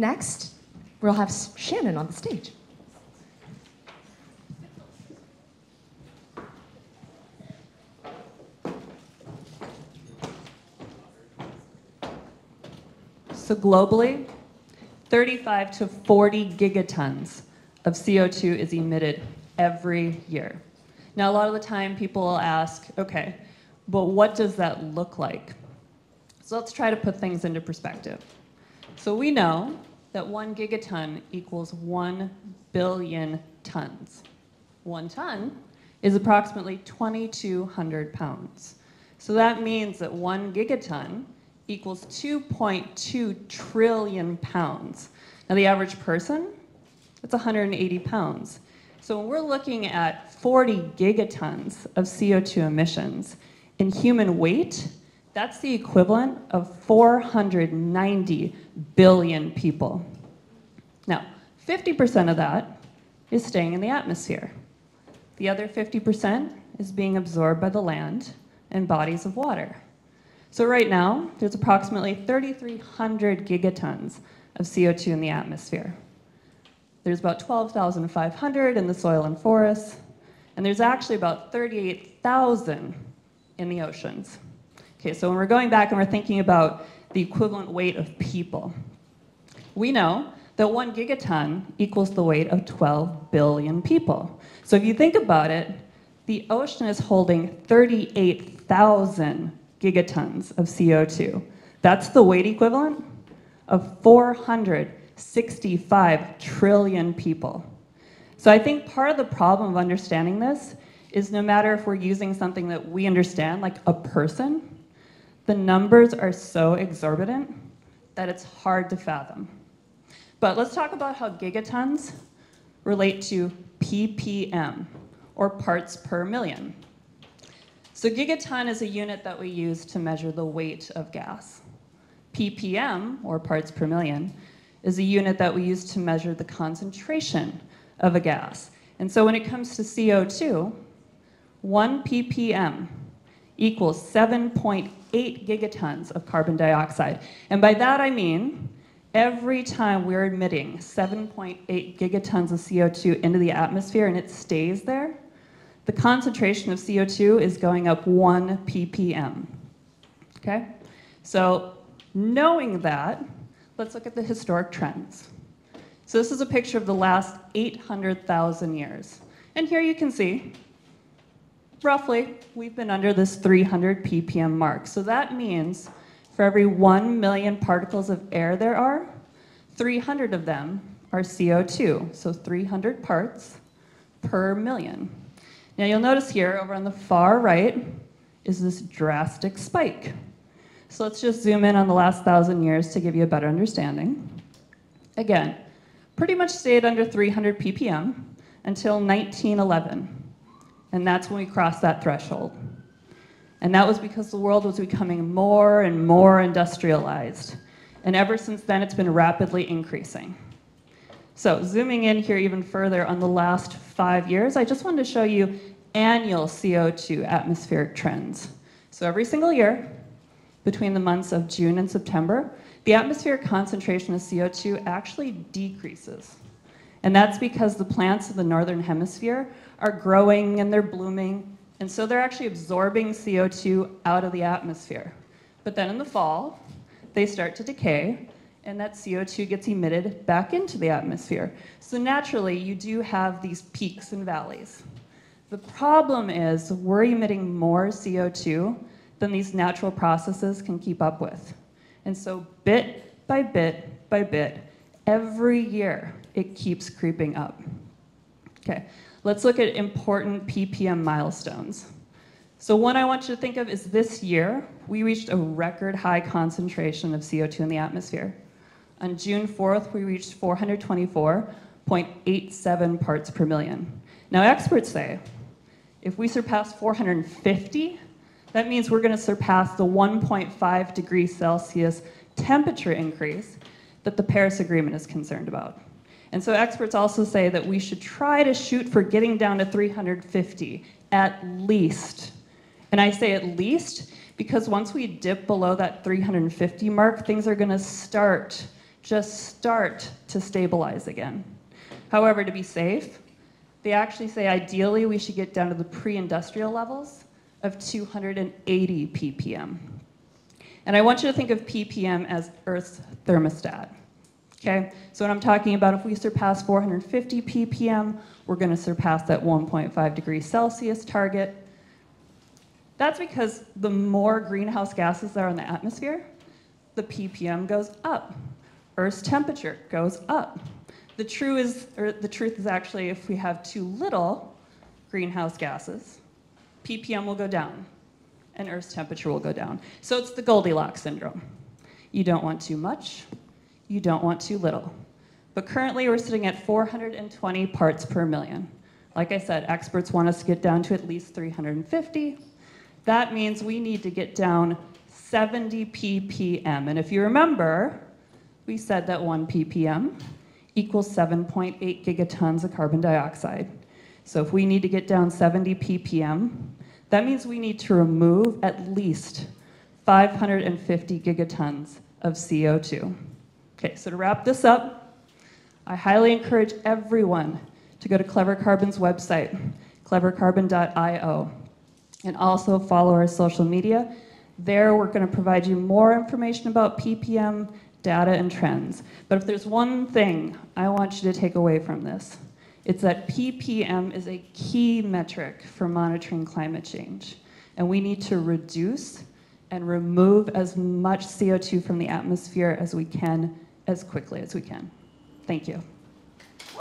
Next, we'll have Shannon on the stage. So globally, 35 to 40 gigatons of CO2 is emitted every year. Now, a lot of the time people ask, okay, but what does that look like? So let's try to put things into perspective. So we know that 1 gigaton equals 1 billion tons. 1 ton is approximately 2,200 pounds. So that means that 1 gigaton equals 2.2 trillion pounds. Now the average person, that's 180 pounds. So when we're looking at 40 gigatons of CO2 emissions in human weight, that's the equivalent of 490 billion people. Now, 50% of that is staying in the atmosphere. The other 50% is being absorbed by the land and bodies of water. So right now, there's approximately 3,300 gigatons of CO2 in the atmosphere. There's about 12,500 in the soil and forests, and there's actually about 38,000 in the oceans. Okay, so when we're going back and we're thinking about the equivalent weight of people, we know that 1 gigaton equals the weight of 12 billion people. So if you think about it, the ocean is holding 38,000 gigatons of CO2. That's the weight equivalent of 465 trillion people. So I think part of the problem of understanding this is no matter if we're using something that we understand, like a person, the numbers are so exorbitant that it's hard to fathom. But let's talk about how gigatons relate to ppm, or parts per million. So gigaton is a unit that we use to measure the weight of gas. ppm, or parts per million, is a unit that we use to measure the concentration of a gas. And so when it comes to CO2, 1 ppm equals 7.8 gigatons of carbon dioxide. And by that I mean, every time we're emitting 7.8 gigatons of CO2 into the atmosphere and it stays there, the concentration of CO2 is going up 1 ppm, okay? So knowing that, let's look at the historic trends. So this is a picture of the last 800,000 years. And here you can see, roughly, we've been under this 300 ppm mark. So that means for every 1 million particles of air there are, 300 of them are CO2, so 300 parts per million. Now you'll notice here, over on the far right, is this drastic spike. So let's just zoom in on the last 1,000 years to give you a better understanding. Again, pretty much stayed under 300 ppm until 1911. And that's when we crossed that threshold. And that was because the world was becoming more and more industrialized. And ever since then, it's been rapidly increasing. So zooming in here even further on the last 5 years, I just wanted to show you annual CO2 atmospheric trends. So every single year, between the months of June and September, the atmospheric concentration of CO2 actually decreases. And that's because the plants of the northern hemisphere are growing and they're blooming, and so they're actually absorbing CO2 out of the atmosphere. But then in the fall, they start to decay, and that CO2 gets emitted back into the atmosphere. So naturally, you do have these peaks and valleys. The problem is we're emitting more CO2 than these natural processes can keep up with. And so bit by bit by bit, every year, it keeps creeping up. Okay, let's look at important ppm milestones. So one I want you to think of is this year, we reached a record high concentration of CO2 in the atmosphere. On June 4th, we reached 424.87 parts per million. Now experts say, if we surpass 450, that means we're going to surpass the 1.5 degrees Celsius temperature increase that the Paris Agreement is concerned about. And so experts also say that we should try to shoot for getting down to 350, at least. And I say at least because once we dip below that 350 mark, things are going to start just start to stabilize again. However, to be safe, they actually say ideally we should get down to the pre-industrial levels of 280 ppm. And I want you to think of ppm as Earth's thermostat. Okay, so when I'm talking about if we surpass 450 ppm, we're going to surpass that 1.5 degrees Celsius target. That's because the more greenhouse gases that are in the atmosphere, the ppm goes up. Earth's temperature goes up. The truth is actually if we have too little greenhouse gases, ppm will go down and Earth's temperature will go down. So it's the Goldilocks syndrome. You don't want too much. You don't want too little. But currently we're sitting at 420 parts per million. Like I said, experts want us to get down to at least 350. That means we need to get down 70 ppm. And if you remember, we said that 1 ppm equals 7.8 gigatons of carbon dioxide. So if we need to get down 70 ppm, that means we need to remove at least 550 gigatons of CO2. Okay, so to wrap this up, I highly encourage everyone to go to Clever Carbon's website, clevercarbon.io, and also follow our social media. There, we're going to provide you more information about ppm, data, and trends. But if there's one thing I want you to take away from this, it's that ppm is a key metric for monitoring climate change, and we need to reduce and remove as much CO2 from the atmosphere as we can, as quickly as we can. Thank you.